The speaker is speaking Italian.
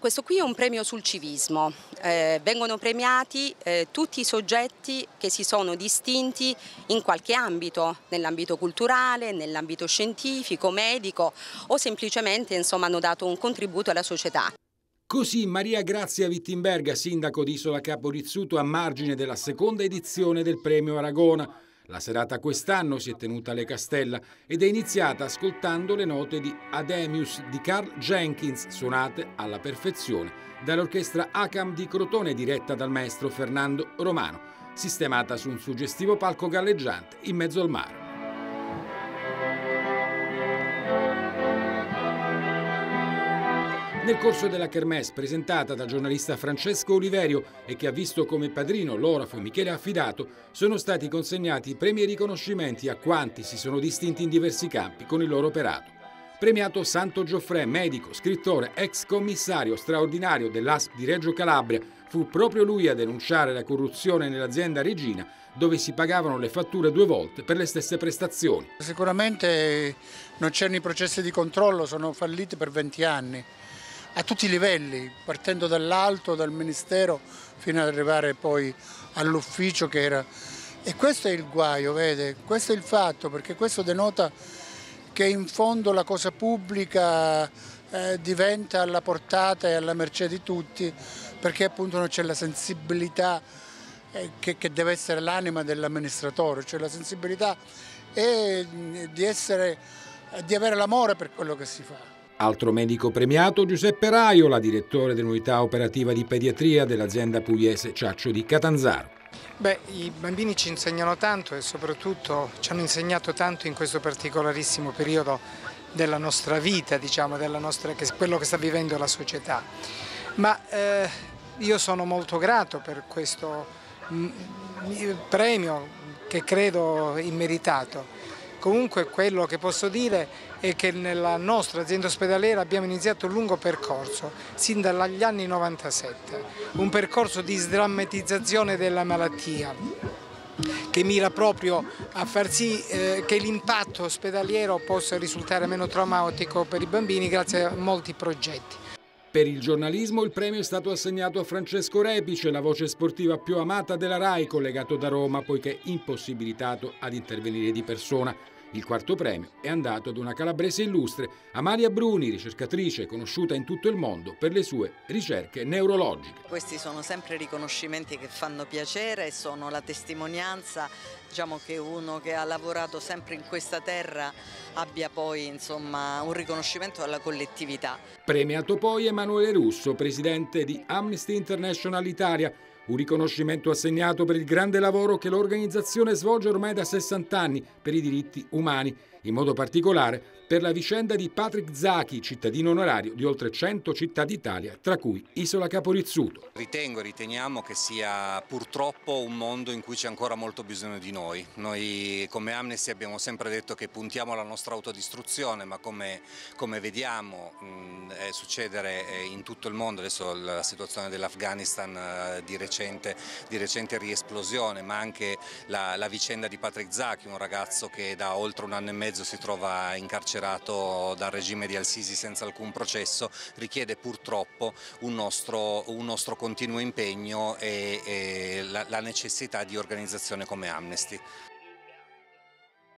Questo qui è un premio sul civismo, vengono premiati tutti i soggetti che si sono distinti in qualche ambito, nell'ambito culturale, nell'ambito scientifico, medico o semplicemente insomma, hanno dato un contributo alla società. Così Maria Grazia Wittimberga, sindaco di Isola Capo Rizzuto, a margine della seconda edizione del premio Aragona. La serata quest'anno si è tenuta alle Castella ed è iniziata ascoltando le note di Ademius di Carl Jenkins, suonate alla perfezione dall'orchestra Acam di Crotone, diretta dal maestro Fernando Romano, sistemata su un suggestivo palco galleggiante in mezzo al mare. Nel corso della kermesse, presentata dal giornalista Francesco Oliverio e che ha visto come padrino l'orafo Michele Affidato, sono stati consegnati premi e riconoscimenti a quanti si sono distinti in diversi campi con il loro operato. Premiato Santo Gioffrè, medico, scrittore, ex commissario straordinario dell'ASP di Reggio Calabria, fu proprio lui a denunciare la corruzione nell'azienda Regina, dove si pagavano le fatture 2 volte per le stesse prestazioni. Sicuramente non c'erano i processi di controllo, sono falliti per 20 anni. A tutti i livelli, partendo dall'alto, dal ministero, fino ad arrivare poi all'ufficio che era. E questo è il guaio, vede? Questo è il fatto, perché questo denota che in fondo la cosa pubblica diventa alla portata e alla mercé di tutti, perché appunto non c'è la sensibilità che deve essere l'anima dell'amministratore, cioè la sensibilità è di avere l'amore per quello che si fa. Altro medico premiato Giuseppe Raiola, direttore dell'unità operativa di pediatria dell'azienda pugliese Ciaccio di Catanzaro. Beh, i bambini ci insegnano tanto e soprattutto ci hanno insegnato tanto in questo particolarissimo periodo della nostra vita, diciamo, quello che sta vivendo la società. Ma io sono molto grato per questo premio che credo immeritato. Comunque quello che posso dire è che nella nostra azienda ospedaliera abbiamo iniziato un lungo percorso, sin dagli anni 97, un percorso di sdrammatizzazione della malattia che mira proprio a far sì che l'impatto ospedaliero possa risultare meno traumatico per i bambini grazie a molti progetti. Per il giornalismo il premio è stato assegnato a Francesco Repice, la voce sportiva più amata della RAI, collegato da Roma poiché impossibilitato ad intervenire di persona. Il 4° premio è andato ad una calabrese illustre, Amalia Bruni, ricercatrice conosciuta in tutto il mondo per le sue ricerche neurologiche. Questi sono sempre riconoscimenti che fanno piacere, sono la testimonianza, diciamo, che uno che ha lavorato sempre in questa terra abbia poi insomma un riconoscimento alla collettività. Premiato poi Emanuele Russo, presidente di Amnesty International Italia, un riconoscimento assegnato per il grande lavoro che l'organizzazione svolge ormai da 60 anni per i diritti umani, in modo particolare per la vicenda di Patrick Zaki, cittadino onorario di oltre 100 città d'Italia, tra cui Isola Capo Rizzuto. Riteniamo che sia purtroppo un mondo in cui c'è ancora molto bisogno di noi. Noi come Amnesty abbiamo sempre detto che puntiamo alla nostra autodistruzione, ma come vediamo succedere in tutto il mondo, adesso la situazione dell'Afghanistan di recente riesplosione, ma anche la vicenda di Patrick Zaki, un ragazzo che da oltre 1 anno e mezzo si trova incarcerato dal regime di Al Sisi senza alcun processo, richiede purtroppo un nostro continuo impegno e la necessità di organizzazione come Amnesty.